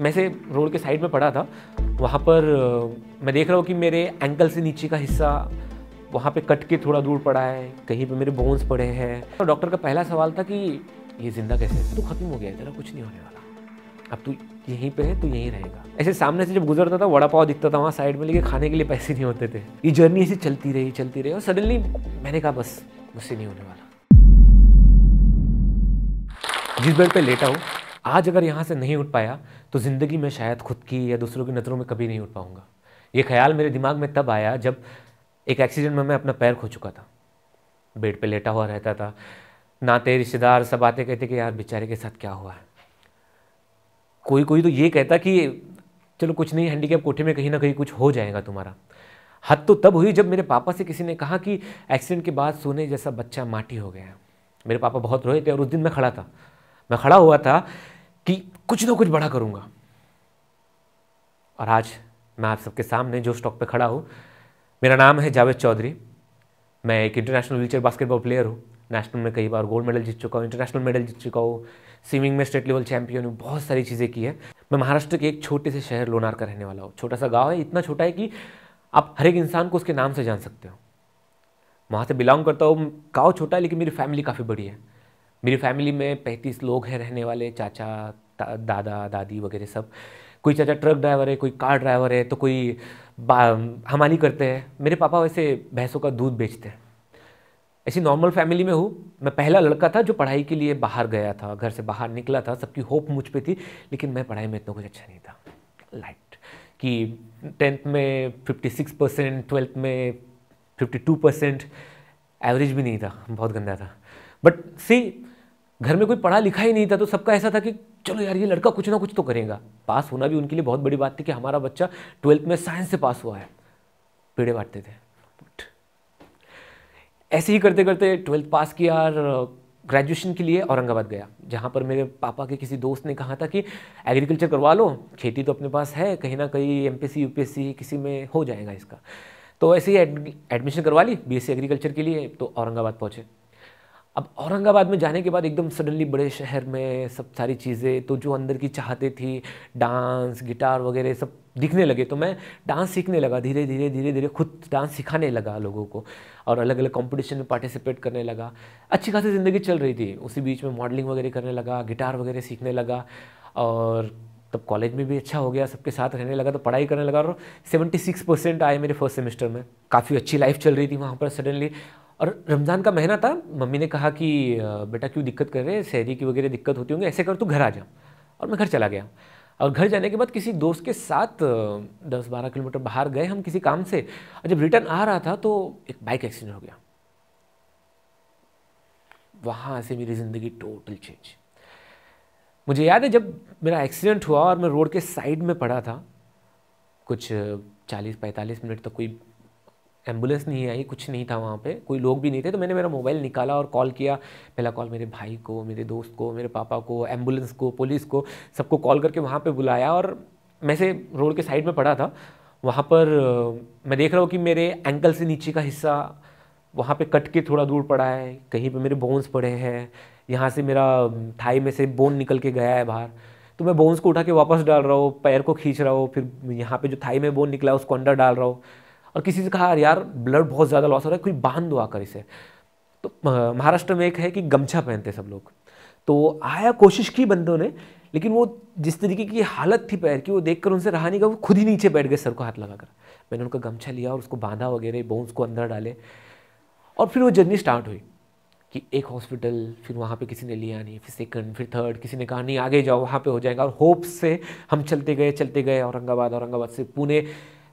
मैं से रोड के साइड में पड़ा था, वहाँ पर मैं देख रहा हूँ कि मेरे एंकल से नीचे का हिस्सा वहाँ पे कट के थोड़ा दूर पड़ा है, कहीं पे मेरे बोन्स पड़े हैं। तो डॉक्टर का पहला सवाल था कि ये ज़िंदा कैसे है, तो ख़त्म हो गया है, तेरा कुछ नहीं होने वाला, अब तू यहीं पे है, तू यहीं रहेगा। ऐसे सामने से जब गुजरता था वड़ा पाव दिखता था वहाँ साइड में, लेकिन खाने के लिए पैसे नहीं होते थे। ये जर्नी ऐसी चलती रही और सडनली मैंने कहा बस मुझसे नहीं होने वाला। जिस बेड पर लेटा हूँ आज अगर यहाँ से नहीं उठ पाया तो ज़िंदगी में शायद खुद की या दूसरों की नज़रों में कभी नहीं उठ पाऊँगा। ये ख्याल मेरे दिमाग में तब आया जब एक एक्सीडेंट में मैं अपना पैर खो चुका था। बेड पे लेटा हुआ रहता था, नाते रिश्तेदार सब आते कहते कि यार बेचारे के साथ क्या हुआ है। कोई तो ये कहता कि चलो कुछ नहीं, हैंडीकैप कोठे में कहीं ना कहीं कुछ हो जाएगा तुम्हारा। हद तो तब हुई जब मेरे पापा से किसी ने कहा कि एक्सीडेंट के बाद सोने जैसा बच्चा माटी हो गया। मेरे पापा बहुत रोए थे और उस दिन मैं खड़ा हुआ था कि कुछ ना कुछ बड़ा करूँगा। और आज मैं आप सबके सामने जो स्टॉक पे खड़ा हूँ, मेरा नाम है जावेद चौधरी। मैं एक इंटरनेशनल व्हीलचेयर बास्केटबॉल प्लेयर हूँ। नेशनल में कई बार गोल्ड मेडल जीत चुका हूँ, इंटरनेशनल मेडल जीत चुका हूँ, स्विमिंग में स्टेट लेवल चैंपियन हूँ, बहुत सारी चीज़ें की है। मैं महाराष्ट्र के एक छोटे से शहर लोनार का रहने वाला हूँ। छोटा सा गाँव है, इतना छोटा है कि आप हर एक इंसान को उसके नाम से जान सकते हो। वहाँ से बिलोंग करता हूँ। गाँव छोटा है लेकिन मेरी फैमिली काफ़ी बड़ी है। मेरी फैमिली में 35 लोग हैं रहने वाले, चाचा दादा दादी वगैरह सब। कोई चाचा ट्रक ड्राइवर है, कोई कार ड्राइवर है, तो कोई हमाली करते हैं। मेरे पापा वैसे भैंसों का दूध बेचते हैं। ऐसी नॉर्मल फैमिली में हूँ। मैं पहला लड़का था जो पढ़ाई के लिए बाहर गया था, घर से बाहर निकला था। सबकी होप मुझ पे थी लेकिन मैं पढ़ाई में इतना कुछ अच्छा नहीं था। लाइट कि 10th में 56%, 12th में 52%, एवरेज भी नहीं था, बहुत गंदा था। बट सी घर में कोई पढ़ा लिखा ही नहीं था, तो सबका ऐसा था कि चलो यार ये लड़का कुछ ना कुछ तो करेगा। पास होना भी उनके लिए बहुत बड़ी बात थी कि हमारा बच्चा 12th में साइंस से पास हुआ है। पेड़े बांटते थे। ऐसे ही करते करते 12th पास किया और ग्रेजुएशन के लिए औरंगाबाद गया, जहाँ पर मेरे पापा के किसी दोस्त ने कहा था कि एग्रीकल्चर करवा लो, खेती तो अपने पास है, कहीं ना कहीं MPSC UPSC किसी में हो जाएगा इसका। तो ऐसे ही एडमिशन करवा ली BSc एग्रीकल्चर के लिए, तो औरंगाबाद पहुँचे। अब औरंगाबाद में जाने के बाद एकदम सडनली बड़े शहर में सब सारी चीज़ें, तो जो अंदर की चाहते थी डांस गिटार वगैरह सब दिखने लगे। तो मैं डांस सीखने लगा, धीरे धीरे खुद डांस सिखाने लगा लोगों को और अलग अलग कॉम्पिटिशन में पार्टिसिपेट करने लगा। अच्छी खासी ज़िंदगी चल रही थी। उसी बीच में मॉडलिंग वगैरह करने लगा, गिटार वगैरह सीखने लगा और तब कॉलेज में भी अच्छा हो गया, सबके साथ रहने लगा, तो पढ़ाई करने लगा और 76% आए मेरे फर्स्ट सेमेस्टर में। काफ़ी अच्छी लाइफ चल रही थी वहाँ पर सडनली। और रमज़ान का महीना था, मम्मी ने कहा कि बेटा क्यों दिक्कत कर रहे हैं, शहरी की वगैरह दिक्कत होती होंगी, ऐसे कर तू घर आ जा। और मैं घर चला गया और घर जाने के बाद किसी दोस्त के साथ 10-12 किलोमीटर बाहर गए हम किसी काम से। और जब रिटर्न आ रहा था तो एक बाइक एक्सीडेंट हो गया। वहाँ से मेरी ज़िंदगी टोटल चेंज। मुझे याद है जब मेरा एक्सीडेंट हुआ और मैं रोड के साइड में पड़ा था, कुछ 40-45 मिनट तक कोई एम्बुलेंस नहीं आई, कुछ नहीं था वहाँ पे, कोई लोग भी नहीं थे। तो मैंने मेरा मोबाइल निकाला और कॉल किया। पहला कॉल मेरे भाई को, मेरे दोस्त को, मेरे पापा को, एम्बुलेंस को, पुलिस को, सबको कॉल करके वहाँ पे बुलाया। और मैं से रोड के साइड में पड़ा था, वहाँ पर मैं देख रहा हूँ कि मेरे एंकल से नीचे का हिस्सा वहाँ पर कट के थोड़ा दूर पड़ा है, कहीं पर मेरे बोन्स पड़े हैं, यहाँ से मेरा थाई में से बोन निकल के गया है बाहर। तो मैं बोन्स को उठा के वापस डाल रहा हूँ, पैर को खींच रहा हूँ, फिर यहाँ पर जो थाई में बोन निकला उसको अंदर डाल रहा हूँ। और किसी से कहा यार ब्लड बहुत ज़्यादा लॉस हो रहा है, कोई बांध दो आकर इसे। तो महाराष्ट्र में एक है कि गमछा पहनते सब लोग, तो आया, कोशिश की बंदों ने, लेकिन वो जिस तरीके की हालत थी पैर की वो देखकर उनसे रहा नहीं गया, वो खुद ही नीचे बैठ गए सर को हाथ लगाकर। मैंने उनका गमछा लिया और उसको बांधा वगैरह, बोन्स को अंदर डाले और फिर वो जर्नी स्टार्ट हुई कि एक हॉस्पिटल, फिर वहाँ पर किसी ने लिया नहीं, फिर सेकंड, फिर थर्ड, किसी ने कहा नहीं आगे जाओ वहाँ पर हो जाएगा। और होप से हम चलते गए औरंगाबाद से पुणे।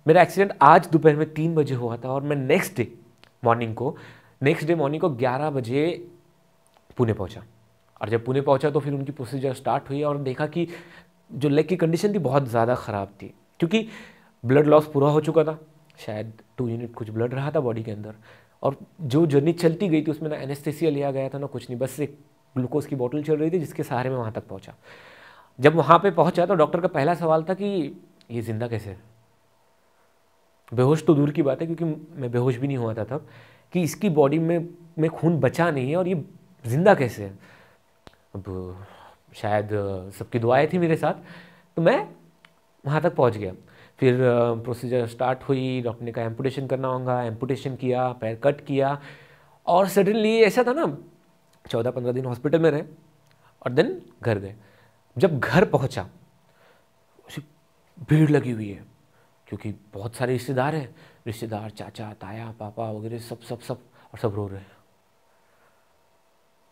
मेरा एक्सीडेंट आज दोपहर में 3 बजे हुआ था और मैं नेक्स्ट डे मॉर्निंग को 11 बजे पुणे पहुंचा। और जब पुणे पहुंचा तो फिर उनकी प्रोसीजर स्टार्ट हुई और देखा कि जो लेग की कंडीशन थी बहुत ज़्यादा ख़राब थी, क्योंकि ब्लड लॉस पूरा हो चुका था, शायद 2 यूनिट कुछ ब्लड रहा था बॉडी के अंदर। और जो जर्नी चलती गई थी उसमें ना एनेस्थीसिया लिया गया था ना कुछ नहीं, बस एक ग्लूकोज की बॉटल चल रही थी जिसके सहारे में वहाँ तक पहुँचा। जब वहाँ पर पहुँचा तो डॉक्टर का पहला सवाल था कि ये ज़िंदा कैसे है। बेहोश तो दूर की बात है, क्योंकि मैं बेहोश भी नहीं हुआ था तब, कि इसकी बॉडी में खून बचा नहीं है और ये ज़िंदा कैसे है। अब शायद सबकी दुआएं थी मेरे साथ तो मैं वहाँ तक पहुँच गया। फिर प्रोसीजर स्टार्ट हुई, डॉक्टर ने कहा एम्पुटेशन करना होगा, एम्पुटेशन किया, पैर कट किया। और सडनली ऐसा था ना, 14-15 दिन हॉस्पिटल में रहे और देन घर गए। जब घर पहुँचा भीड़ लगी हुई है क्योंकि बहुत सारे रिश्तेदार हैं, रिश्तेदार चाचा ताया पापा वगैरह सब सब सब और सब रो रहे हैं।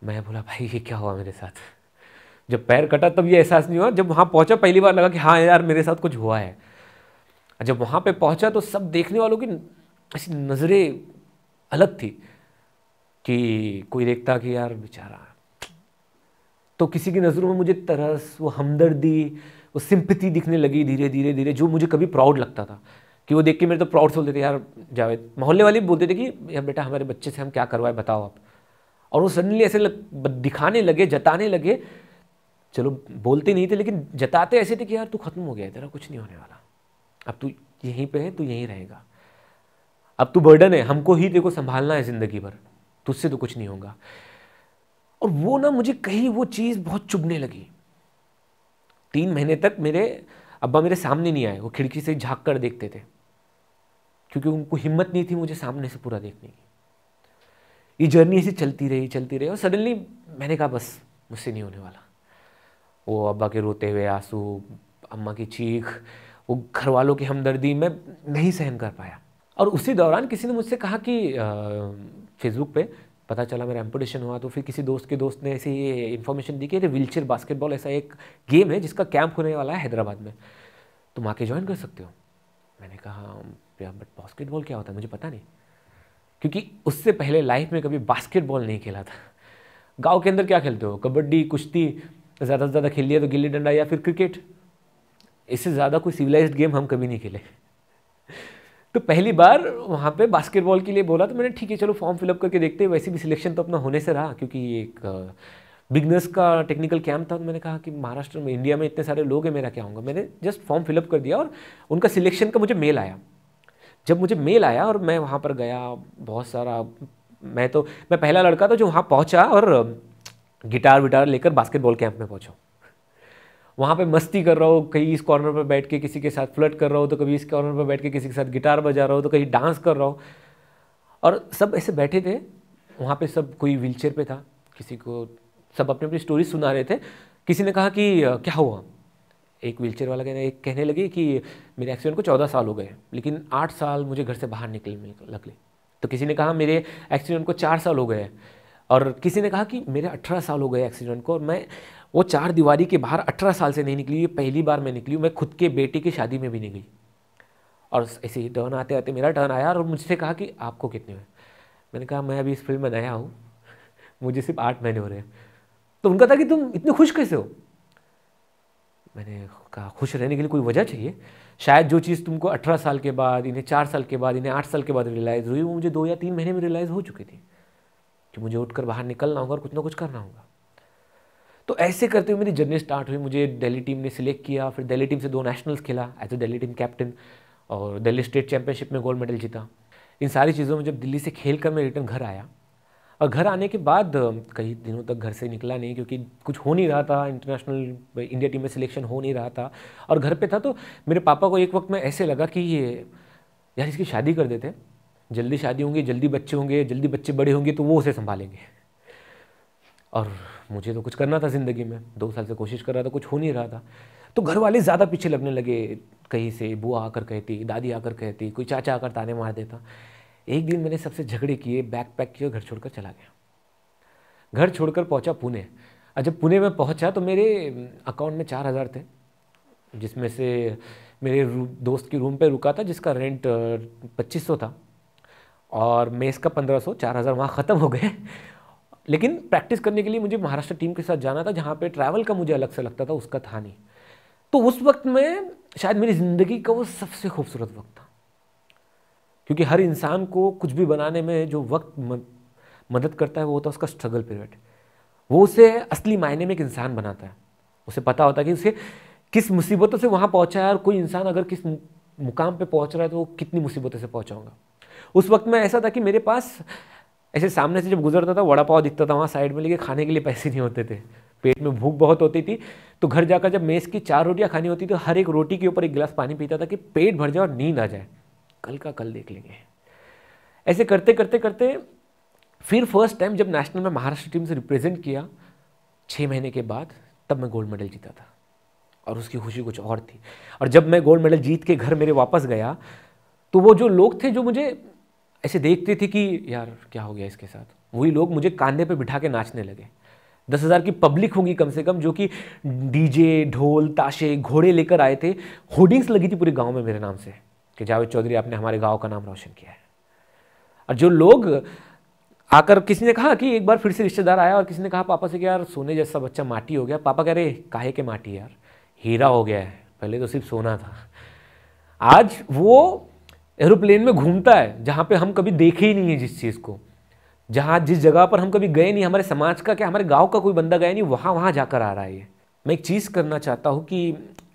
मैं बोला भाई ये क्या हुआ मेरे साथ। जब पैर कटा तब ये एहसास नहीं हुआ, जब वहाँ पहुँचा पहली बार लगा कि हाँ यार मेरे साथ कुछ हुआ है। जब वहाँ पे पहुँचा तो सब देखने वालों की ऐसी नज़रें अलग थी कि कोई देखता कि यार बेचारा, तो किसी की नज़रों में मुझे तरस, वो हमदर्दी, वो सिंपैथी दिखने लगी धीरे धीरे धीरे। जो मुझे कभी प्राउड लगता था कि वो देख के मेरे तो प्राउड से बोलते थे यार जावेद, मोहल्ले वाले बोलते थे कि यार बेटा हमारे बच्चे से हम क्या करवाए बताओ आप। और वो सडनली ऐसे दिखाने लगे, जताने लगे, चलो बोलते नहीं थे लेकिन जताते ऐसे थे कि यार तू खत्म हो गया, तेरा कुछ नहीं होने वाला, अब तू यहीं पे है, तू यहीं रहेगा, अब तू बर्डन है, हमको ही देखो संभालना है ज़िंदगी भर, तुझसे तो कुछ नहीं होगा। और वो ना मुझे कहीं वो चीज़ बहुत चुभने लगी। 3 महीने तक मेरे अब्बा मेरे सामने नहीं आए, वो खिड़की से झाँक कर देखते थे क्योंकि उनको हिम्मत नहीं थी मुझे सामने से पूरा देखने की। ये जर्नी ऐसी चलती रही और सडनली मैंने कहा बस मुझसे नहीं होने वाला। वो अब्बा के रोते हुए आंसू, अम्मा की चीख, वो घर वालों की हमदर्दी मैं नहीं सहन कर पाया। और उसी दौरान किसी ने मुझसे कहा कि फेसबुक पे पता चला मेरा एम्पुटेशन हुआ, तो फिर किसी दोस्त के दोस्त ने ऐसी ये इन्फॉर्मेशन दी कि अरे व्हीलचेयर बास्केटबॉल ऐसा एक गेम है जिसका कैंप होने वाला है हैदराबाद में, तुम आके ज्वाइन कर सकते हो। मैंने कहा प्रिया बट बास्केटबॉल क्या होता है मुझे पता नहीं, क्योंकि उससे पहले लाइफ में कभी बास्केटबॉल नहीं खेला था। गाँव के अंदर क्या खेलते हो, कबड्डी कुश्ती, ज़्यादा से ज़्यादा खेल लिया तो गिल्ली डंडा या फिर क्रिकेट, इससे ज़्यादा कोई सिविलाइज्ड गेम हम कभी नहीं खेले। तो पहली बार वहाँ पे बास्केटबॉल के लिए बोला तो मैंने ठीक है चलो फॉर्म फिलअप करके देखते हैं, वैसे भी सिलेक्शन तो अपना होने से रहा क्योंकि ये एक बिगनर्स का टेक्निकल कैंप था। तो मैंने कहा कि महाराष्ट्र में इंडिया में इतने सारे लोग हैं मेरा क्या होगा, मैंने जस्ट फॉर्म फिलअप कर दिया और उनका सिलेक्शन का मुझे मेल आया। जब मुझे मेल आया और मैं वहाँ पर गया, बहुत सारा मैं पहला लड़का था जो वहाँ पहुँचा और गिटार विटार लेकर बास्केटबॉल कैंप में पहुँचा। वहाँ पे मस्ती कर रहा हो, कहीं इस कॉर्नर पर बैठ के किसी के साथ फ्लर्ट कर रहा हो, तो कभी इस कॉर्नर पर बैठ के किसी के साथ गिटार बजा रहा हो, तो कहीं डांस कर रहा हो। और सब ऐसे बैठे थे वहाँ पे, सब कोई व्हीलचेयर पे था, किसी को सब अपनी अपनी स्टोरी सुना रहे थे। किसी ने कहा कि क्या हुआ, एक व्हीलचेयर वाला कहने लगे कि मेरे एक्सीडेंट को 14 साल हो गए लेकिन 8 साल मुझे घर से बाहर निकलने लगे। तो किसी ने कहा मेरे एक्सीडेंट को 4 साल हो गए, और किसी ने कहा कि मेरे 18 साल हो गए एक्सीडेंट को और मैं वो 4 दीवारी के बाहर 18 साल से नहीं निकली, ये पहली बार मैं निकली हूँ, मैं खुद के बेटे की शादी में भी नहीं गई। और ऐसे ही टर्न आते आते मेरा टर्न आया और मुझसे कहा कि आपको कितने हुए। मैंने कहा मैं अभी इस फील्ड में नया हूँ, मुझे सिर्फ 8 महीने हो रहे हैं। तो उनका था कि तुम इतने खुश कैसे हो। मैंने कहा खुश रहने के लिए कोई वजह चाहिए, शायद जो चीज़ तुमको 18 साल के बाद, इन्हें 4 साल के बाद, इन्हें 8 साल के बाद रियलाइज़ हुई, वो मुझे 2 या 3 महीने में रियलाइज़ हो चुकी थी कि मुझे उठकर बाहर निकलना होगा और कुछ ना कुछ करना होगा। तो ऐसे करते हुए मेरी जर्नी स्टार्ट हुई। मुझे दिल्ली टीम ने सिलेक्ट किया, फिर दिल्ली टीम से 2 नेशनल्स खेला as a Delhi team captain और दिल्ली स्टेट चैंपियनशिप में गोल्ड मेडल जीता। इन सारी चीज़ों में जब दिल्ली से खेल कर मैं रिटर्न घर आया, और घर आने के बाद कई दिनों तक घर से निकला नहीं क्योंकि कुछ हो नहीं रहा था, इंटरनेशनल इंडिया टीम में सिलेक्शन हो नहीं रहा था और घर पर था। तो मेरे पापा को एक वक्त में ऐसे लगा कि ये यार इसकी शादी कर देते, जल्दी शादी होंगी, जल्दी बच्चे होंगे, जल्दी बच्चे बड़े होंगे तो वो उसे संभालेंगे। और मुझे तो कुछ करना था ज़िंदगी में, 2 साल से कोशिश कर रहा था, कुछ हो नहीं रहा था। तो घर वाले ज़्यादा पीछे लगने लगे, कहीं से बुआ आकर कहती, दादी आकर कहती, कोई चाचा आकर ताने मार देता। एक दिन मैंने सबसे झगड़े किए, बैग पैक किया, घर छोड़कर चला गया। घर छोड़कर पहुंचा पुणे, और जब पुणे में पहुंचा तो मेरे अकाउंट में 4000 थे, जिसमें से मेरे दोस्त के रूम पर रुका था जिसका रेंट 2500 था और मेस का 1500, 4000 वहाँ ख़त्म हो गए। लेकिन प्रैक्टिस करने के लिए मुझे महाराष्ट्र टीम के साथ जाना था, जहाँ पे ट्रैवल का मुझे अलग से लगता था, उसका था नहीं। तो उस वक्त में शायद मेरी ज़िंदगी का वो सबसे खूबसूरत वक्त था, क्योंकि हर इंसान को कुछ भी बनाने में जो वक्त मदद करता है वो होता है उसका स्ट्रगल पीरियड। वो उसे असली मायने में एक इंसान बनाता है, उसे पता होता है कि उसे किस मुसीबतों से वहाँ पहुँचा है और कोई इंसान अगर किस मुकाम पर पहुँच रहा है तो वो कितनी मुसीबतों से पहुँचाऊँगा। उस वक्त में ऐसा था कि मेरे पास ऐसे सामने से जब गुजरता था वड़ा पाव दिखता था, वहाँ साइड में, लेकिन खाने के लिए पैसे नहीं होते थे। पेट में भूख बहुत होती थी, तो घर जाकर जब मेस की 4 रोटियाँ खानी होती तो हर एक रोटी के ऊपर 1 गिलास पानी पीता था कि पेट भर जाए और नींद आ जाए, कल का कल देख लेंगे। ऐसे करते करते करते फिर फर्स्ट टाइम जब नेशनल में महाराष्ट्र टीम से रिप्रेजेंट किया 6 महीने के बाद, तब मैं गोल्ड मेडल जीता था और उसकी खुशी कुछ और थी। और जब मैं गोल्ड मेडल जीत के घर मेरे वापस गया तो वो जो लोग थे जो मुझे ऐसे देखते थे कि यार क्या हो गया इसके साथ, वही लोग मुझे कांधे पे बिठा के नाचने लगे। 10,000 की पब्लिक होगी कम से कम, जो कि डीजे, ढोल, ताशे, घोड़े लेकर आए थे। होर्डिंग्स लगी थी पूरे गाँव में मेरे नाम से कि जावेद चौधरी आपने हमारे गाँव का नाम रोशन किया है। और जो लोग आकर, किसी ने कहा कि एक बार फिर से रिश्तेदार आया और किसी ने कहा पापा से कि यार सोने जैसा बच्चा माटी हो गया। पापा कह रहे काहे के माटी यार, हीरा हो गया है, पहले तो सिर्फ सोना था। आज वो एरोप्लेन में घूमता है जहाँ पे हम कभी देखे ही नहीं है, जिस चीज़ को, जहाँ जिस जगह पर हम कभी गए नहीं, हमारे समाज का क्या हमारे गाँव का कोई बंदा गया नहीं, वहाँ जाकर आ रहा है। ये मैं एक चीज़ करना चाहता हूँ कि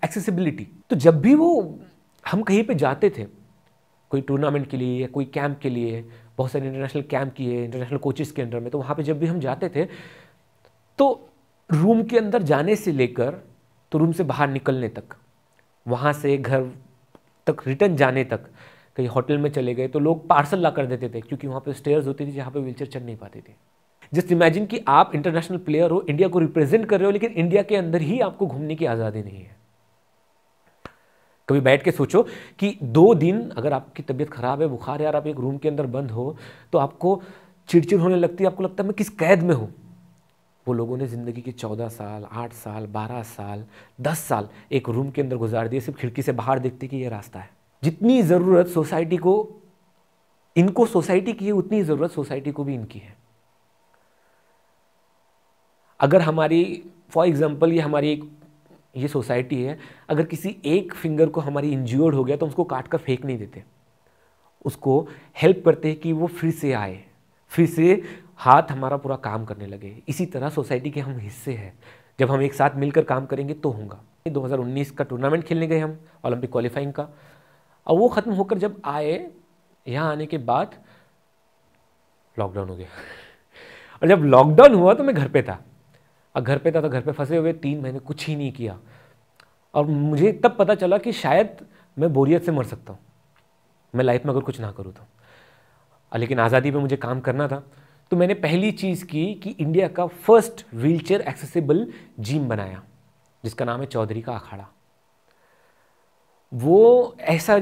एक्सेसिबिलिटी, तो जब भी वो हम कहीं पर जाते थे कोई टूर्नामेंट के लिए या कोई कैंप के लिए, बहुत सारे इंटरनेशनल कैंप किए इंटरनेशनल कोचेस के अंडर में, तो वहाँ पे जब भी हम जाते थे तो रूम के अंदर जाने से लेकर तो रूम से बाहर निकलने तक, वहाँ से घर तक रिटर्न जाने तक, कहीं होटल में चले गए तो लोग पार्सल ला कर देते थे क्योंकि वहाँ पे स्टेयर्स होती थी जहाँ पे व्हीलचेयर चढ़ नहीं पाती थी। जस्ट इमेजिन कि आप इंटरनेशनल प्लेयर हो, इंडिया को रिप्रेजेंट कर रहे हो, लेकिन इंडिया के अंदर ही आपको घूमने की आज़ादी नहीं है। कभी बैठ के सोचो कि 2 दिन अगर आपकी तबीयत खराब है, बुखार है और आप एक रूम के अंदर बंद हो तो आपको चिड़चिड़ होने लगती है, आपको लगता है मैं किस कैद में हूँ। वो लोगों ने ज़िंदगी के 14 साल, 8 साल, 12 साल, 10 साल एक रूम के अंदर गुजार दिए, सिर्फ खिड़की से बाहर देखते कि ये रास्ता है। जितनी ज़रूरत सोसाइटी को, इनको सोसाइटी की है, उतनी ज़रूरत सोसाइटी को भी इनकी है। अगर हमारी फॉर एग्ज़ाम्पल ये हमारी एक ये सोसाइटी है, अगर किसी एक फिंगर को हमारी इंज्योर्ड हो गया तो उसको काट कर फेंक नहीं देते, उसको हेल्प करते हैं कि वो फिर से आए, फिर से हाथ हमारा पूरा काम करने लगे। इसी तरह सोसाइटी के हम हिस्से हैं, जब हम एक साथ मिलकर काम करेंगे तो होगा। 2019 का टूर्नामेंट खेलने गए हम, ओलंपिक क्वालिफाइंग का, और वो ख़त्म होकर जब आए, यहाँ आने के बाद लॉकडाउन हो गया। और जब लॉकडाउन हुआ तो मैं घर पर था, और घर पे था तो घर पे फंसे हुए 3 महीने कुछ ही नहीं किया। और मुझे तब पता चला कि शायद मैं बोरियत से मर सकता हूँ, मैं लाइफ में अगर कुछ ना करूँ तो। लेकिन आज़ादी पे मुझे काम करना था, तो मैंने पहली चीज़ की कि इंडिया का फर्स्ट व्हीलचेयर एक्सेसिबल जिम बनाया जिसका नाम है चौधरी का अखाड़ा। वो ऐसा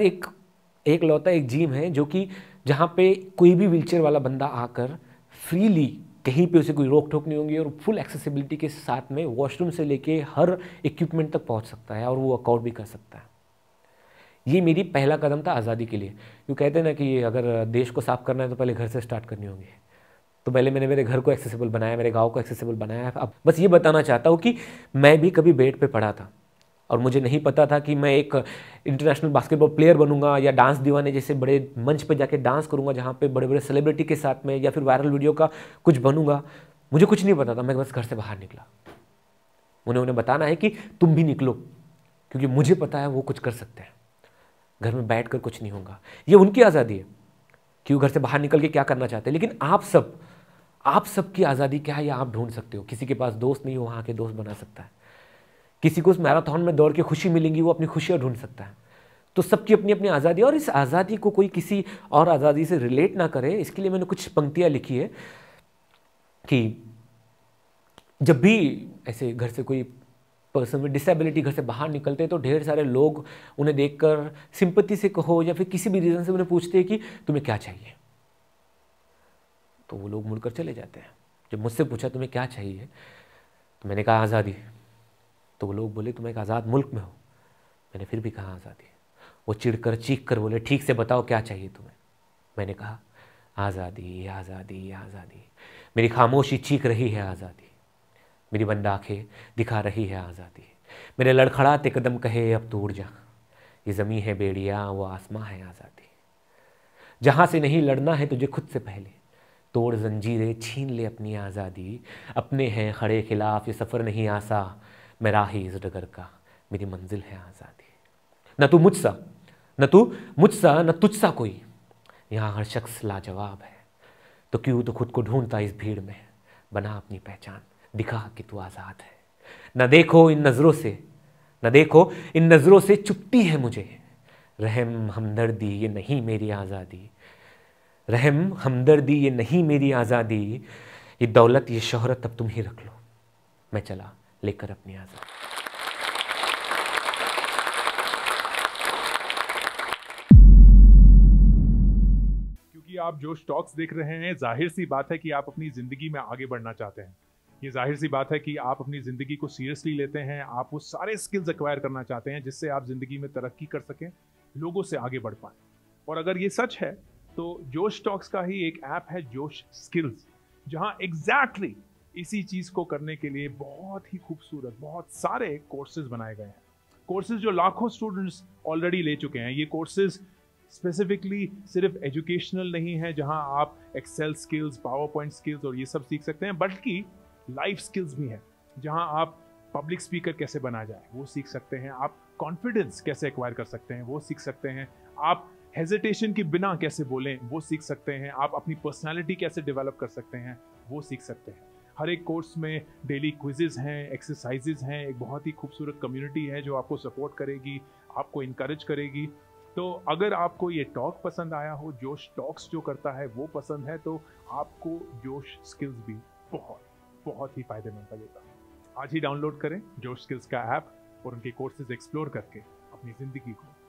एक लौता एक जिम है जो कि जहाँ पर कोई भी व्हीलचेयर वाला बंदा आकर फ्रीली, कहीं पे उसे कोई रोक ठोक नहीं होगी, और फुल एक्सेसिबिलिटी के साथ में वॉशरूम से लेके हर इक्विपमेंट तक पहुंच सकता है और वो वर्कआउट भी कर सकता है। ये मेरी पहला कदम था आज़ादी के लिए। जो कहते हैं ना कि अगर देश को साफ करना है तो पहले घर से स्टार्ट करनी होगी, तो पहले मैंने मेरे घर को एक्सेसिबल बनाया, मेरे गाँव को एक्सेसिबल बनाया। अब बस ये बताना चाहता हूँ कि मैं भी कभी बेड पर पड़ा था और मुझे नहीं पता था कि मैं एक इंटरनेशनल बास्केटबॉल प्लेयर बनूंगा या डांस दीवाने जैसे बड़े मंच पर जाके डांस करूंगा जहाँ पे बड़े बड़े सेलिब्रिटी के साथ में, या फिर वायरल वीडियो का कुछ बनूंगा। मुझे कुछ नहीं पता था, मैं बस घर से बाहर निकला। उन्हें बताना है कि तुम भी निकलो, क्योंकि मुझे पता है वो कुछ कर सकते हैं, घर में बैठ कर कुछ नहीं होगा। ये उनकी आज़ादी है कि वो घर से बाहर निकल के क्या करना चाहते हैं, लेकिन आप सब की आज़ादी क्या है या आप ढूंढ सकते हो। किसी के पास दोस्त नहीं हो, वहाँ के दोस्त बना सकता है। किसी को उस मैराथन में दौड़ के खुशी मिलेंगी, वो अपनी खुशियाँ ढूंढ सकता है। तो सबकी अपनी अपनी आज़ादी, और इस आज़ादी को कोई किसी और आज़ादी से रिलेट ना करे, इसके लिए मैंने कुछ पंक्तियाँ लिखी है कि जब भी ऐसे घर से कोई पर्सन विद डिसेबिलिटी घर से बाहर निकलते हैं तो ढेर सारे लोग उन्हें देखकर सिंपैथी से कहो या फिर किसी भी रीज़न से उन्हें पूछते हैं कि तुम्हें क्या चाहिए, तो वो लोग मुड़कर चले जाते हैं। जब मुझसे पूछा तुम्हें क्या चाहिए तो मैंने कहा आज़ादी, तो वो लोग बोले तुम एक आज़ाद मुल्क में हो, मैंने फिर भी कहा आज़ादी। वो चिढ़कर चीख कर बोले ठीक से बताओ क्या चाहिए तुम्हें, मैंने कहा आज़ादी आज़ादी आज़ादी। मेरी खामोशी चीख रही है आज़ादी, मेरी बंद आँखें दिखा रही है आज़ादी, मेरे लड़खड़ाते कदम कहे अब तो उड़ जा, ये ज़मीं है बेड़िया वो आसमां है आज़ादी। जहाँ से नहीं लड़ना है तुझे खुद से पहले, तोड़ जंजीरें छीन ले अपनी आज़ादी, अपने हैं खड़े खिलाफ ये सफ़र नहीं आसा, मैं राही इस डगर का, मेरी मंजिल है आज़ादी। ना तू मुझसा न तुझसा कोई, यहाँ हर शख्स लाजवाब है, तो क्यों तो खुद को ढूंढता इस भीड़ में, बना अपनी पहचान, दिखा कि तू आज़ाद है। ना देखो इन नज़रों से, ना देखो इन नज़रों से चुपती है मुझे रहम हमदर्दी, ये नहीं मेरी आज़ादी। रहम हमदर्दी ये नहीं मेरी आज़ादी, ये दौलत ये शोहरत अब तुम ही रख लो, मैं चला लेकर अपनी आज़ादी। क्योंकि आप जो स्टॉक्स देख रहे हैं, जाहिर सी बात है कि आप अपनी ज़िंदगी में आगे बढ़ना चाहते हैं। ये जाहिर सी बात है कि आप अपनी ज़िंदगी को सीरियसली लेते हैं, आप वो सारे स्किल्स एक्वायर करना चाहते हैं जिससे आप ज़िंदगी में तरक्की कर सकें, लोगों से आगे बढ़ पाएँ। और अगर ये सच है तो जोश स्टॉक्स का ही एक ऐप है जोश स्किल्स, जहाँ एग्जैक्टली इसी चीज़ को करने के लिए बहुत ही खूबसूरत बहुत सारे कोर्सेज बनाए गए हैं। कोर्सेज जो लाखों स्टूडेंट्स ऑलरेडी ले चुके हैं। ये कोर्सेज स्पेसिफिकली सिर्फ एजुकेशनल नहीं है, जहाँ आप Excel skills, power point skills और ये सब सीख सकते हैं, बल्कि लाइफ स्किल्स भी हैं, जहां आप पब्लिक स्पीकर कैसे बना जाए वो सीख सकते हैं, आप कॉन्फिडेंस कैसे एक्वायर कर सकते हैं वो सीख सकते हैं, आप हेजिटेशन के बिना कैसे बोलें वो सीख सकते हैं, आप अपनी पर्सनालिटी कैसे डेवलप कर सकते हैं वो सीख सकते हैं। हर एक कोर्स में डेली क्विजेज हैं, एक्सरसाइजेज हैं, एक बहुत ही खूबसूरत कम्युनिटी है जो आपको सपोर्ट करेगी, आपको इनकरेज करेगी। तो अगर आपको ये टॉक पसंद आया हो, जोश टॉक्स जो करता है वो पसंद है, तो आपको जोश स्किल्स भी बहुत ही फायदेमंद लगेगा। आज ही डाउनलोड करें जोश स्किल्स का ऐप और उनके कोर्सेज एक्सप्लोर करके अपनी ज़िंदगी को